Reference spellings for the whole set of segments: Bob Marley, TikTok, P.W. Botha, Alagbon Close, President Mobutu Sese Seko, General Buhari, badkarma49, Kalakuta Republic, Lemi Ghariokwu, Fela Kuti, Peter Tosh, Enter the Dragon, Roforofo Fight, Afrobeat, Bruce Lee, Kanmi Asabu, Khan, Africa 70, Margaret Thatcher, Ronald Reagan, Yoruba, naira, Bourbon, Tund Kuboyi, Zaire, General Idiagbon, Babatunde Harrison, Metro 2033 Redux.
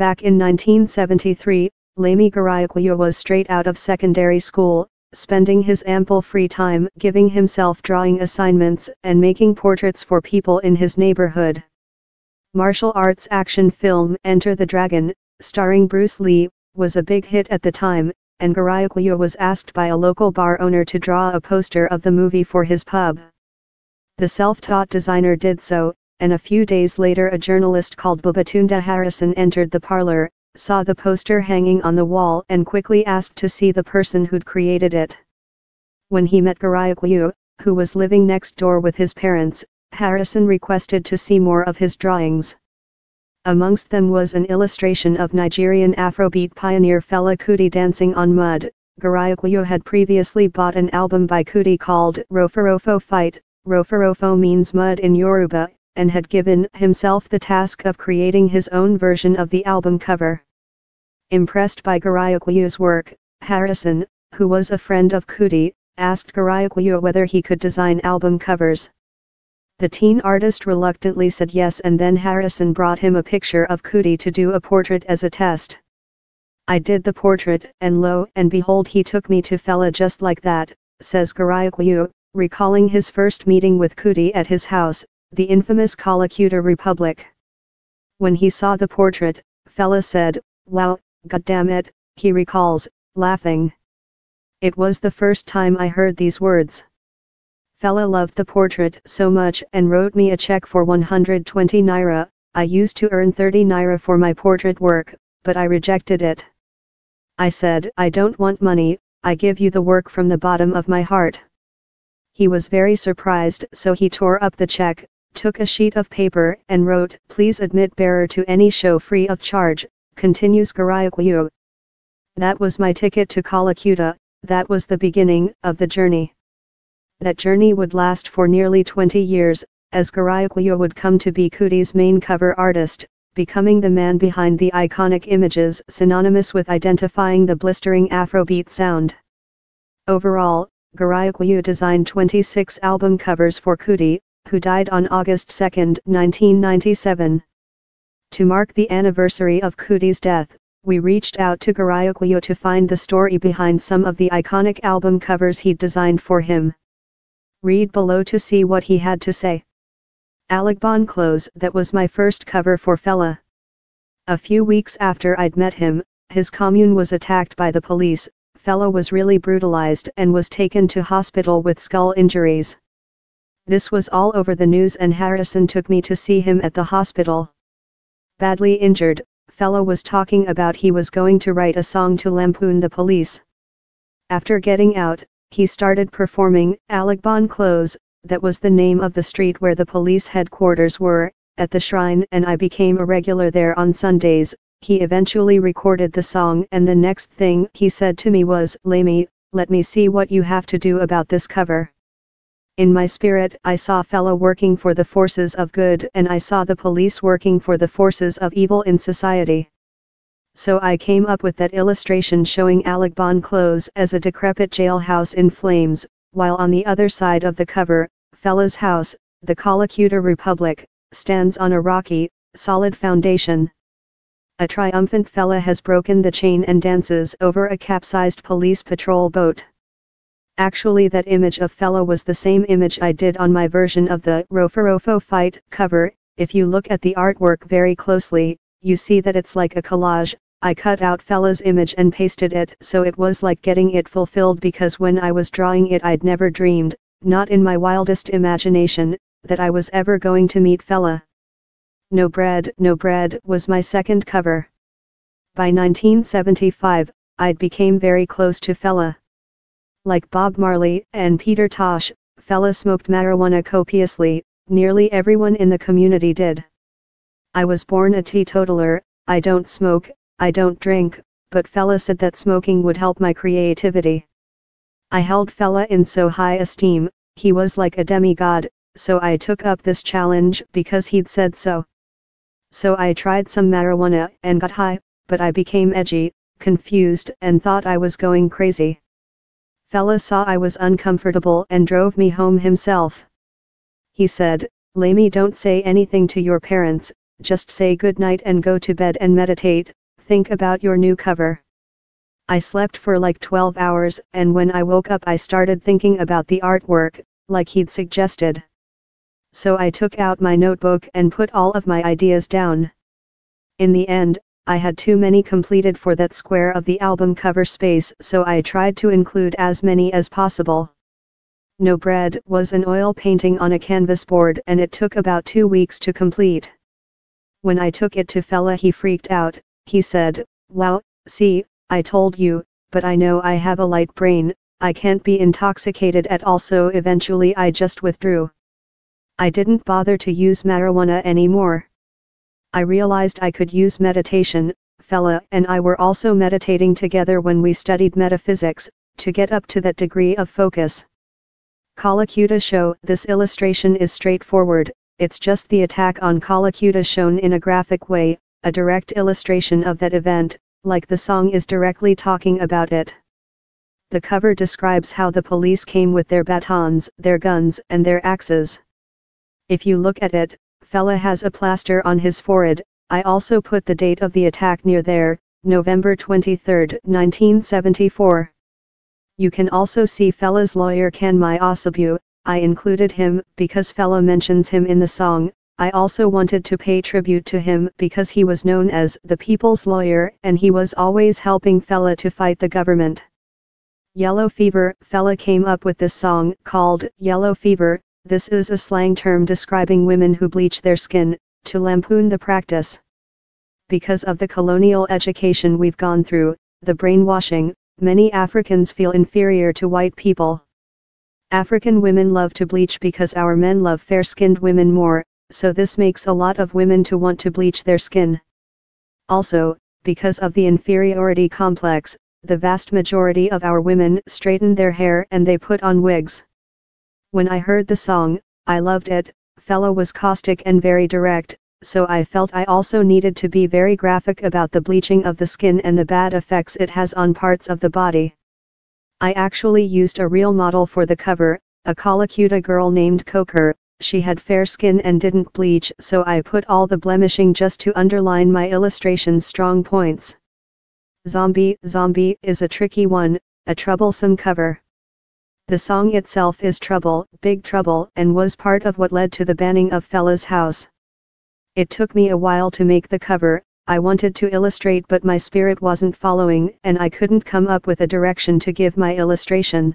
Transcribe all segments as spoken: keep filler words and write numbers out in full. Back in nineteen seventy-three, Lemi Ghariokwu was straight out of secondary school, spending his ample free time giving himself drawing assignments and making portraits for people in his neighborhood. Martial arts action film Enter the Dragon, starring Bruce Lee, was a big hit at the time, and Ghariokwu was asked by a local bar owner to draw a poster of the movie for his pub. The self-taught designer did so, and a few days later a journalist called Babatunde Harrison entered the parlor, saw the poster hanging on the wall and quickly asked to see the person who'd created it. When he met Ghariokwu, who was living next door with his parents, Harrison requested to see more of his drawings. Amongst them was an illustration of Nigerian Afrobeat pioneer Fela Kuti dancing on mud. Ghariokwu had previously bought an album by Kuti called Roforofo Fight, Roforofo means mud in Yoruba, and had given himself the task of creating his own version of the album cover. Impressed by Garyaku's work, Harrison, who was a friend of Kuti, asked Ghariokwu whether he could design album covers. The teen artist reluctantly said yes, and then Harrison brought him a picture of Kuti to do a portrait as a test. "I did the portrait, and lo and behold, he took me to Fela just like that," says Ghariokwu, recalling his first meeting with Kuti at his house, the infamous Kalakuta Republic. "When he saw the portrait, Fela said, 'Wow, goddamn it,'" he recalls, laughing. "It was the first time I heard these words. Fela loved the portrait so much and wrote me a check for one hundred twenty naira, I used to earn thirty naira for my portrait work, but I rejected it. I said, 'I don't want money, I give you the work from the bottom of my heart.' He was very surprised, so he tore up the check, took a sheet of paper and wrote, 'Please admit bearer to any show free of charge,'" continues Ghariokwu. "That was my ticket to Kalakuta, that was the beginning of the journey. That journey would last for nearly twenty years, as Ghariokwu would come to be Kuti's main cover artist, becoming the man behind the iconic images synonymous with identifying the blistering Afrobeat sound. Overall, Ghariokwu designed twenty-six album covers for Kuti, who died on August second, nineteen ninety-seven. To mark the anniversary of Kuti's death, we reached out to Ghariokwu to find the story behind some of the iconic album covers he designed for him. Read below to see what he had to say. Alagbon Close, that was my first cover for Fela. A few weeks after I'd met him, his commune was attacked by the police. Fela was really brutalized and was taken to hospital with skull injuries. This was all over the news, and Harrison took me to see him at the hospital. Badly injured, Fela was talking about he was going to write a song to lampoon the police. After getting out, he started performing Alagbon Close, that was the name of the street where the police headquarters were, at the shrine, and I became a regular there on Sundays. He eventually recorded the song, and the next thing he said to me was, 'Lemi, let me see what you have to do about this cover.' In my spirit, I saw Fela working for the forces of good, and I saw the police working for the forces of evil in society. So I came up with that illustration showing Alagbon Close as a decrepit jailhouse in flames, while on the other side of the cover, Fela's house, the Kalakuta Republic, stands on a rocky, solid foundation. A triumphant Fela has broken the chain and dances over a capsized police patrol boat. Actually, that image of Fela was the same image I did on my version of the Roforofo Fight cover. If you look at the artwork very closely, you see that it's like a collage. I cut out Fela's image and pasted it, so it was like getting it fulfilled, because when I was drawing it, I'd never dreamed, not in my wildest imagination, that I was ever going to meet Fela. No Bread, No Bread was my second cover. By nineteen seventy-five, I'd became very close to Fela. Like Bob Marley and Peter Tosh, Fela smoked marijuana copiously, nearly everyone in the community did. I was born a teetotaler, I don't smoke, I don't drink, but Fela said that smoking would help my creativity. I held Fela in so high esteem, he was like a demigod, so I took up this challenge because he'd said so. So I tried some marijuana and got high, but I became edgy, confused, and thought I was going crazy. Fela saw I was uncomfortable and drove me home himself. He said, 'Lemi, don't say anything to your parents, just say goodnight and go to bed and meditate, think about your new cover. I slept for like twelve hours, and when I woke up I started thinking about the artwork, like he'd suggested. So I took out my notebook and put all of my ideas down. In the end, I had too many completed for that square of the album cover space, so I tried to include as many as possible. No Bread was an oil painting on a canvas board, and it took about two weeks to complete. When I took it to Fela, he freaked out. He said, "Wow, see, I told you, but I know I have a light brain, I can't be intoxicated at all," so eventually I just withdrew. I didn't bother to use marijuana anymore. I realized I could use meditation. Fela and I were also meditating together when we studied metaphysics, to get up to that degree of focus. Kalakuta show. This illustration is straightforward, it's just the attack on Kalakuta shown in a graphic way, a direct illustration of that event, like the song is directly talking about it. The cover describes how the police came with their batons, their guns, and their axes. If you look at it, Fela has a plaster on his forehead. I also put the date of the attack near there, November twenty-third, nineteen seventy-four. You can also see Fela's lawyer Kanmi Asabu. I included him because Fela mentions him in the song. I also wanted to pay tribute to him because he was known as the people's lawyer and he was always helping Fela to fight the government. Yellow fever. Fela came up with this song called Yellow Fever. This is a slang term describing women who bleach their skin, to lampoon the practice. Because of the colonial education we've gone through, the brainwashing, many Africans feel inferior to white people. African women love to bleach because our men love fair-skinned women more, so this makes a lot of women to want to bleach their skin. Also, because of the inferiority complex, the vast majority of our women straighten their hair and they put on wigs. When I heard the song, I loved it. Fela was caustic and very direct, so I felt I also needed to be very graphic about the bleaching of the skin and the bad effects it has on parts of the body. I actually used a real model for the cover, a Kalakuta girl named Coker. She had fair skin and didn't bleach, so I put all the blemishing just to underline my illustration's strong points. Zombie. Zombie is a tricky one, a troublesome cover. The song itself is trouble, big trouble, and was part of what led to the banning of Fela's house. It took me a while to make the cover. I wanted to illustrate but my spirit wasn't following and I couldn't come up with a direction to give my illustration.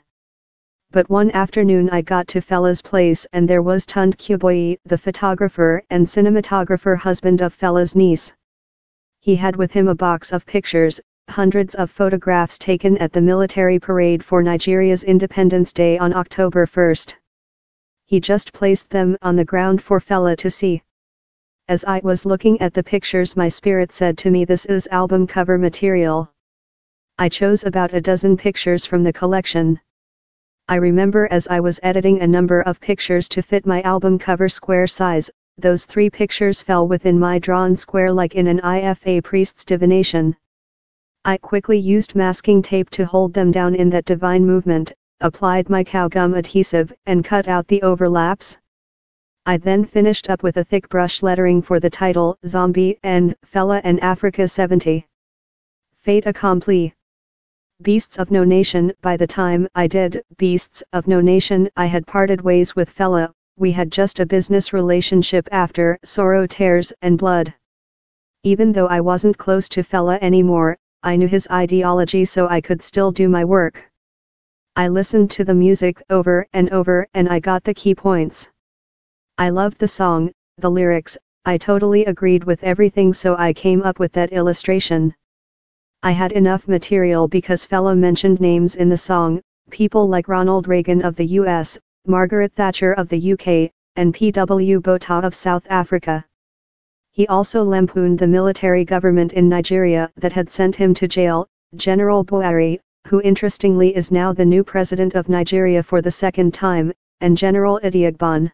But one afternoon I got to Fela's place and there was Tund Kuboyi, the photographer and cinematographer husband of Fela's niece. He had with him a box of pictures, hundreds of photographs taken at the military parade for Nigeria's Independence Day on October first. He just placed them on the ground for Fela to see. As I was looking at the pictures my spirit said to me, this is album cover material. I chose about a dozen pictures from the collection. I remember as I was editing a number of pictures to fit my album cover square size, those three pictures fell within my drawn square like in an I F A priest's divination. I quickly used masking tape to hold them down in that divine movement, applied my cow gum adhesive, and cut out the overlaps. I then finished up with a thick brush lettering for the title, Zombie and Fela and Africa seventy. Fait accompli. Beasts of No Nation. By the time I did Beasts of No Nation, I had parted ways with Fela. We had just a business relationship after Sorrow, Tears, and Blood. Even though I wasn't close to Fela anymore, I knew his ideology so I could still do my work. I listened to the music over and over and I got the key points. I loved the song, the lyrics, I totally agreed with everything so I came up with that illustration. I had enough material because Fela mentioned names in the song, people like Ronald Reagan of the U S, Margaret Thatcher of the U K, and P W Botha of South Africa. He also lampooned the military government in Nigeria that had sent him to jail, General Buhari, who interestingly is now the new president of Nigeria for the second time, and General Idiagbon.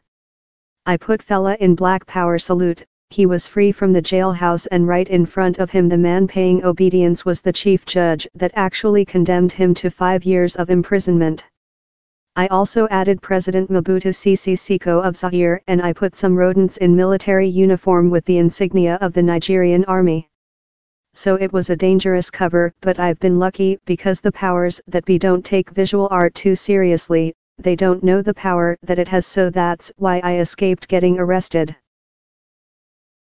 I put Fela in Black Power salute. He was free from the jailhouse and right in front of him the man paying obedience was the chief judge that actually condemned him to five years of imprisonment. I also added President Mobutu Sese Seko of Zaire, and I put some rodents in military uniform with the insignia of the Nigerian army. So it was a dangerous cover, but I've been lucky because the powers that be don't take visual art too seriously, they don't know the power that it has, so that's why I escaped getting arrested.